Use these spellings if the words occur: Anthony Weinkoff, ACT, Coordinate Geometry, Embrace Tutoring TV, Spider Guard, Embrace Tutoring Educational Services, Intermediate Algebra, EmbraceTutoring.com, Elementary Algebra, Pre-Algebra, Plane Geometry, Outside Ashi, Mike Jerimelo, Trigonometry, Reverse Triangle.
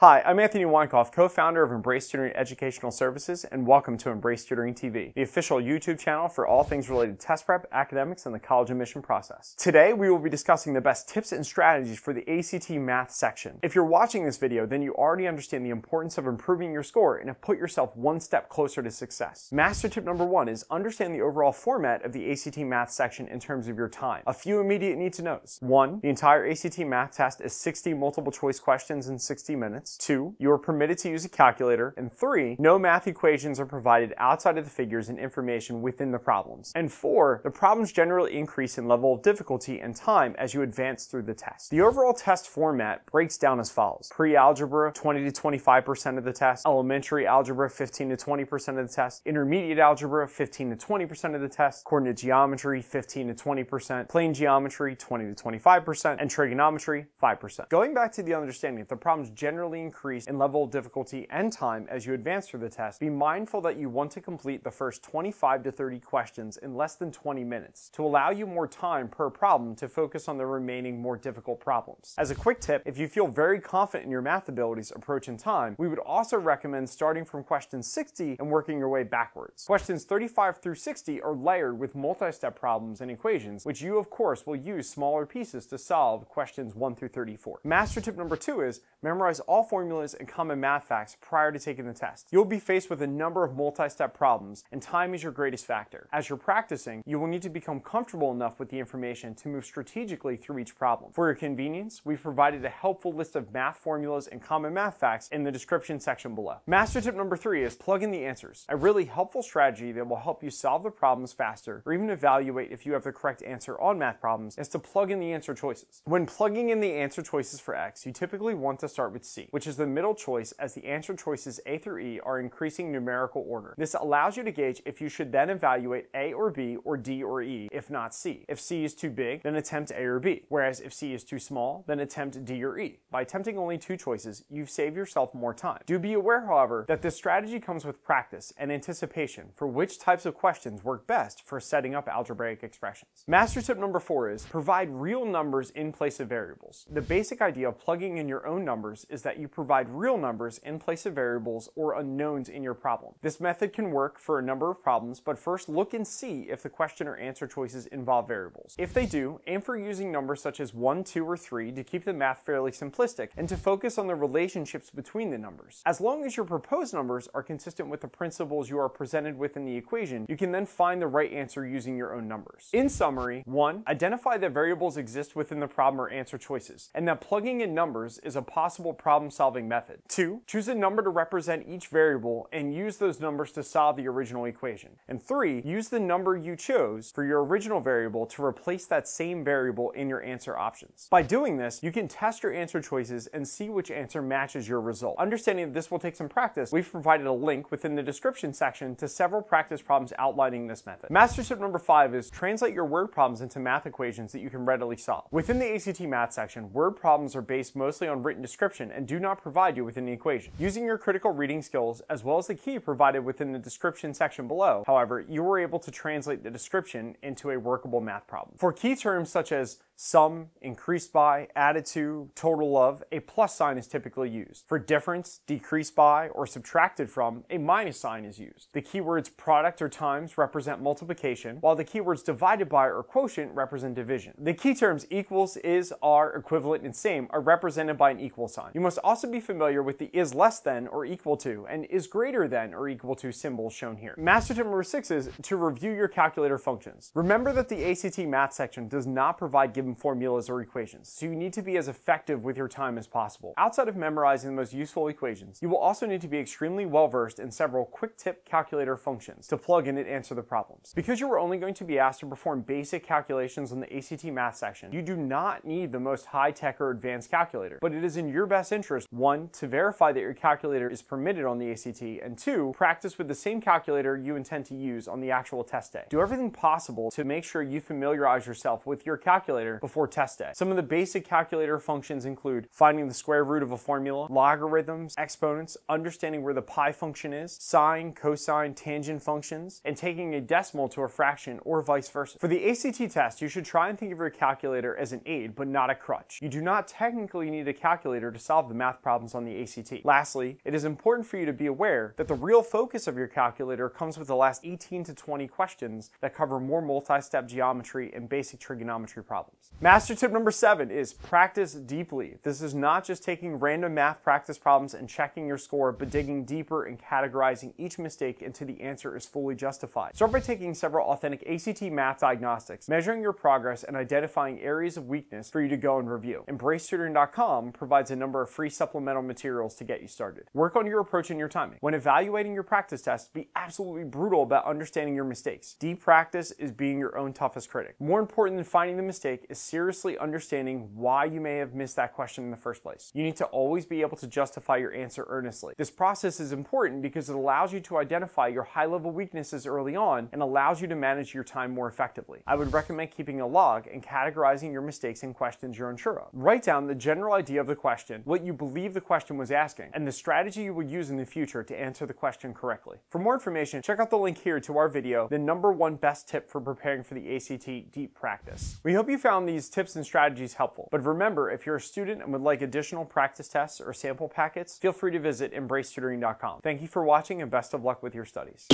Hi, I'm Anthony Weinkoff, co-founder of Embrace Tutoring Educational Services, and welcome to Embrace Tutoring TV, the official YouTube channel for all things related to test prep, academics, and the college admission process. Today, we will be discussing the best tips and strategies for the ACT math section. If you're watching this video, then you already understand the importance of improving your score and have put yourself one step closer to success. Master tip number one is understand the overall format of the ACT math section in terms of your time. A few immediate need to knows. 1. The entire ACT math test is 60 multiple choice questions in 60 minutes. 2. You are permitted to use a calculator. And 3. No math equations are provided outside of the figures and information within the problems. And 4. The problems generally increase in level of difficulty and time as you advance through the test. The overall test format breaks down as follows. Pre-algebra, 20 to 25% of the test. Elementary algebra, 15 to 20% of the test. Intermediate algebra, 15 to 20% of the test. Coordinate geometry, 15 to 20%. Plane geometry, 20 to 25%, and trigonometry, 5%. Going back to the understanding that the problems generally increase in level of difficulty and time as you advance through the test, be mindful that you want to complete the first 25 to 30 questions in less than 20 minutes to allow you more time per problem to focus on the remaining more difficult problems. As a quick tip, if you feel very confident in your math abilities, approach, and time, we would also recommend starting from question 60 and working your way backwards. Questions 35 through 60 are layered with multi-step problems and equations, which you of course will use smaller pieces to solve questions 1 through 34. Master tip number 2 is memorize all formulas and common math facts prior to taking the test. You'll be faced with a number of multi-step problems, and time is your greatest factor. As you're practicing, you will need to become comfortable enough with the information to move strategically through each problem. For your convenience, we've provided a helpful list of math formulas and common math facts in the description section below. Master tip number 3 is plug in the answers, a really helpful strategy that will help you solve the problems faster or even evaluate if you have the correct answer on math problems is to plug in the answer choices. When plugging in the answer choices for X, you typically want to start with C, which is the middle choice, as the answer choices A through E are increasing numerical order. This allows you to gauge if you should then evaluate A or B or D or E, if not C. If C is too big, then attempt A or B, whereas if C is too small, then attempt D or E. By attempting only 2 choices, you save yourself more time. Do be aware, however, that this strategy comes with practice and anticipation for which types of questions work best for setting up algebraic expressions. Master tip number 4 is provide real numbers in place of variables. The basic idea of plugging in your own numbers is that you provide real numbers in place of variables or unknowns in your problem. This method can work for a number of problems, but first look and see if the question or answer choices involve variables. If they do, aim for using numbers such as 1, 2, or 3 to keep the math fairly simplistic and to focus on the relationships between the numbers. As long as your proposed numbers are consistent with the principles you are presented with in the equation, you can then find the right answer using your own numbers. In summary, 1. Identify that variables exist within the problem or answer choices, and that plugging in numbers is a possible problem-solving method. 2. Choose a number to represent each variable and use those numbers to solve the original equation. And 3. Use the number you chose for your original variable to replace that same variable in your answer options. By doing this, you can test your answer choices and see which answer matches your result. Understanding that this will take some practice, we've provided a link within the description section to several practice problems outlining this method. Master tip number 5 is translate your word problems into math equations that you can readily solve. Within the ACT math section, word problems are based mostly on written description and do not provide you with an equation. Using your critical reading skills as well as the key provided within the description section below, however, you were able to translate the description into a workable math problem. For key terms such as sum, increased by, added to, total of, a plus sign is typically used. For difference, decreased by, or subtracted from, a minus sign is used. The keywords product or times represent multiplication, while the keywords divided by or quotient represent division. The key terms equals, is, are, equivalent, and same are represented by an equal sign. You must also be familiar with the is less than or equal to and is greater than or equal to symbols shown here. Master tip number 6 is to review your calculator functions. Remember that the ACT math section does not provide given formulas or equations, so you need to be as effective with your time as possible. Outside of memorizing the most useful equations, you will also need to be extremely well-versed in several quick-tip calculator functions to plug in and answer the problems. Because you are only going to be asked to perform basic calculations on the ACT math section, you do not need the most high-tech or advanced calculator, but it is in your best interest, 1, to verify that your calculator is permitted on the ACT, and 2, practice with the same calculator you intend to use on the actual test day. Do everything possible to make sure you familiarize yourself with your calculator calculator before test day. Some of the basic calculator functions include finding the square root of a formula, logarithms, exponents, understanding where the pi function is, sine, cosine, tangent functions, and taking a decimal to a fraction or vice versa. For the ACT test, you should try and think of your calculator as an aid, but not a crutch. You do not technically need a calculator to solve the math problems on the ACT. Lastly, it is important for you to be aware that the real focus of your calculator comes with the last 18 to 20 questions that cover more multi-step geometry and basic trigonometry problems. Master tip number 7 is practice deeply. This is not just taking random math practice problems and checking your score, but digging deeper and categorizing each mistake until the answer is fully justified. Start by taking several authentic ACT math diagnostics, measuring your progress, and identifying areas of weakness for you to go and review. EmbraceTutoring.com provides a number of free supplemental materials to get you started. Work on your approach and your timing. When evaluating your practice test, be absolutely brutal about understanding your mistakes. Deep practice is being your own toughest critic. More important than finding the mistake is seriously understanding why you may have missed that question in the first place. You need to always be able to justify your answer earnestly. This process is important because it allows you to identify your high-level weaknesses early on and allows you to manage your time more effectively. I would recommend keeping a log and categorizing your mistakes and questions you're unsure of. Write down the general idea of the question, what you believe the question was asking, and the strategy you would use in the future to answer the question correctly. For more information, check out the link here to our video, the #1 best tip for preparing for the ACT, deep practice. We hope you found these tips and strategies helpful, but remember, if you're a student and would like additional practice tests or sample packets, feel free to visit EmbraceTutoring.com. Thank you for watching, and best of luck with your studies.